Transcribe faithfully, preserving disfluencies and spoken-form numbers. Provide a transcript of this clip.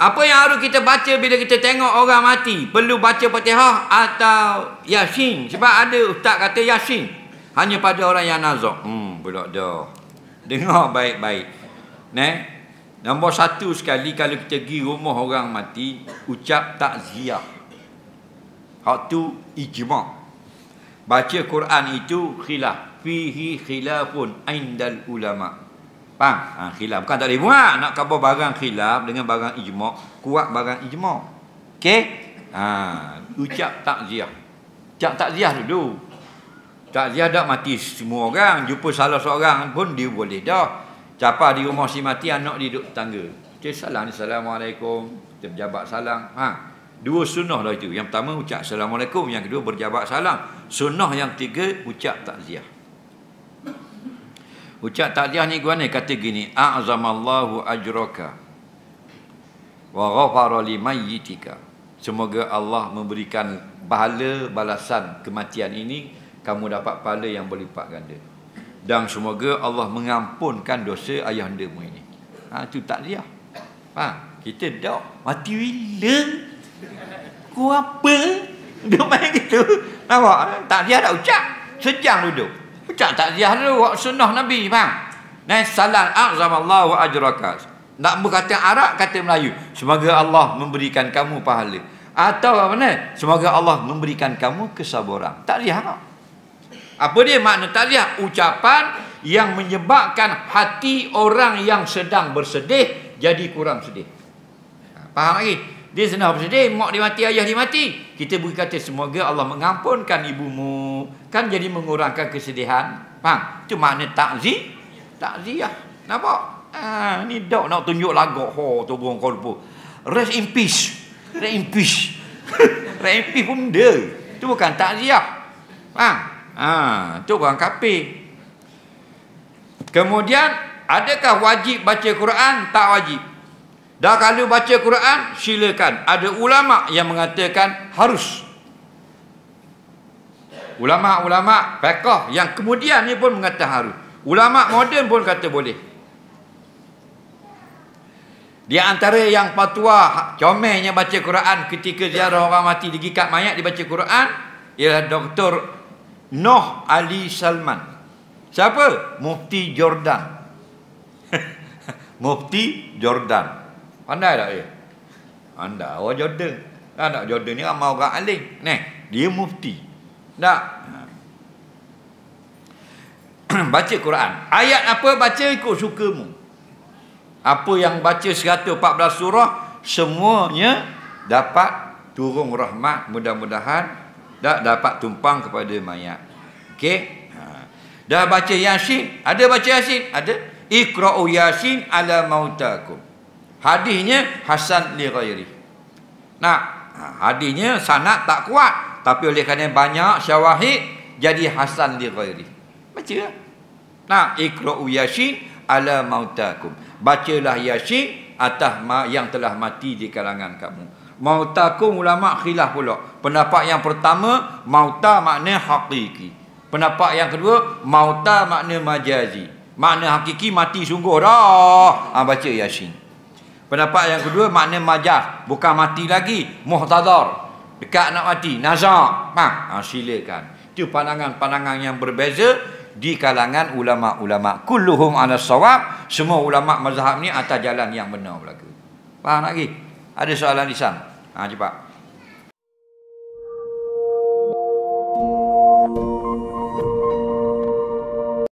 Apa yang harus kita baca bila kita tengok orang mati? Perlu baca Fatihah atau Yasin? Sebab ada ustaz kata Yasin hanya pada orang yang nazak. Hmm, pulak dah. Dengar baik-baik. Neh. Nombor satu sekali, kalau kita pergi rumah orang mati, ucap takziah. Hak tu ijma'. Baca Quran itu khilaf. Fihi khilafun indal ulama. Faham? Ha, khilaf. Bukan tak boleh buat. Nak khabar barang khilaf dengan barang ijma'. Kuat barang ijma'. Okey? Ha, ucap takziah. Ucap takziah dulu. Takziah dah mati semua orang. Jumpa salah seorang pun dia boleh dah. Capa di rumah si mati, anak dia duduk tangga. Okey, salam. Assalamualaikum. Kita berjabat salam. Ha, dua sunnah dah itu. Yang pertama ucap Assalamualaikum. Yang kedua berjabat salam. Sunnah yang ketiga ucap takziah. Ucap takziah ni gua ni kata gini, a'zamallahu ajrakka wa ghafaroli mayyitika. Semoga Allah memberikan pahala balasan kematian ini, kamu dapat pahala yang berlipat ganda. Dan semoga Allah mengampunkan dosa ayahandamu ini. Ha, tu takziah. Ha, kita dak mati bila ku apa? Duk main gitu. Nampak takziah dak ucap, sejang duduk. Ucap takziah dulu, buat sunnah Nabi, bang. Nah, salam a'zamallahu ajrakka. Nak berkata Arab, kata Melayu. Semoga Allah memberikan kamu pahala. Atau apa mana? Semoga Allah memberikan kamu kesabaran. Takziah tak? Apa dia makna takziah? Ucapan yang menyebabkan hati orang yang sedang bersedih jadi kurang sedih. Faham lagi? Dia senang bersedih, mak dia mati, ayah dia mati. Kita berkata semoga Allah mengampunkan ibumu. Kan jadi mengurangkan kesedihan. Faham? Itu makna takzi. Takziah. Nampak? Ha, ni dok nak tunjuk lagok. Ho, tobong korpo. Rest in peace. Rest in peace. Rest in peace pun dia. Itu bukan takziah. Faham? Ha, itu orang kafir. Kemudian, adakah wajib baca Quran? Tak wajib. Dah kalau baca Quran, silakan. Ada ulama yang mengatakan harus. Ulama-ulama fiqh yang kemudian ni pun mengatakan harus. Ulama moden pun kata boleh. Di antara yang fatwa comelnya baca Quran ketika ziarah orang mati, digikat mayat, dibaca Quran, ialah Doktor Noh Ali Salman. Siapa? Mufti Jordan. Mufti Jordan. Pandai tak dia? Pandai orang Jordan. Tak nak Jordan ni ramai orang alim. Nah, dia mufti. Tak. Baca Quran. Ayat apa baca ikut sukamu. Apa yang baca seratus empat belas surah, semuanya dapat turun rahmat, mudah-mudahan tak dapat tumpang kepada mayat. Okey. Ha. Dah baca Yasin? Ada baca Yasin? Ada. Ikra'u Yasin ala mautakum. Hadisnya hasan li ghairi. Nah, hadisnya sanad tak kuat, tapi oleh kerana banyak syawahid jadi hasan li ghairi. Baca. Nah, ikra'u Yasin ala mautakum. Bacalah Yasin atas yang telah mati di kalangan kamu. Mautakum ulama khilaf pula. Pendapat yang pertama, mauta makna hakiki. Pendapat yang kedua, mauta makna majazi. Makna hakiki mati sungguh dah. Ah, baca Yasin. Pendapat yang kedua makna majaz, bukan mati lagi, muhtadhar, dekat nak mati, nazak. Ha, silakan. Itu pandangan-pandangan yang berbeza di kalangan ulama-ulama. Kulluhum 'ala sawab, semua ulama mazhab ni atas jalan yang benar belaka. Faham lagi? Ada soalan lisan? Ha, cepat.